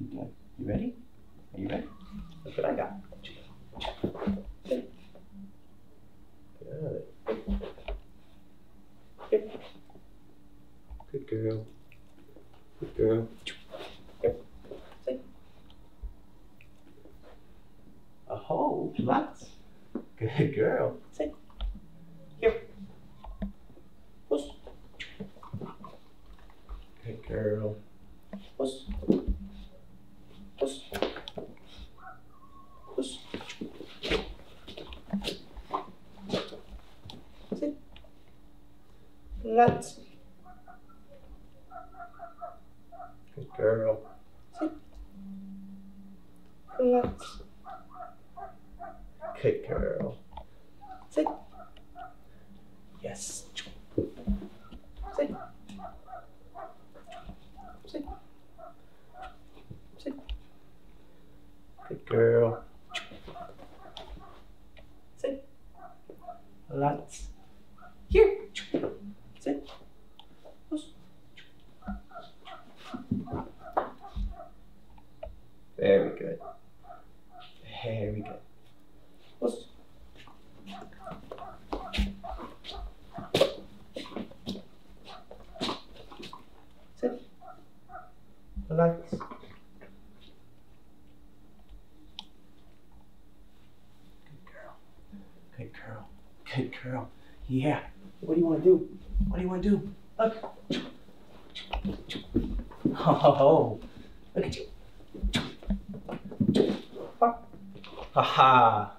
you doing? You ready? Are you ready? Look what I got. Good. Good girl. Good girl. A whole lot. Good girl. Sit. Here. Push. Good girl. Push. Push. Push. Sit. Lot. Good girl. Sit. Lot. Good girl. Sit. Yes. Sit. Sit. Sit. Good girl. Sit. Lots. Here. Sit. Push. Very good. Very good. Push. Sit. Relax. Good girl. Good girl. Good girl. Yeah. What do you want to do? What do you want to do? Look. Oh, look at you. Ha ha.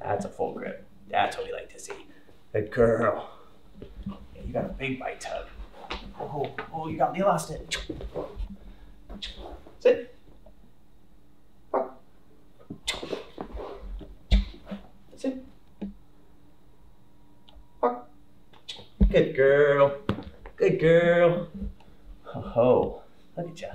That's a full grip. That's what we like to see. Good girl. Yeah, you got a big bite tug. Oh, you got me lost it. Sit. Sit. Good girl. Good girl. Ho ho. Look at ya.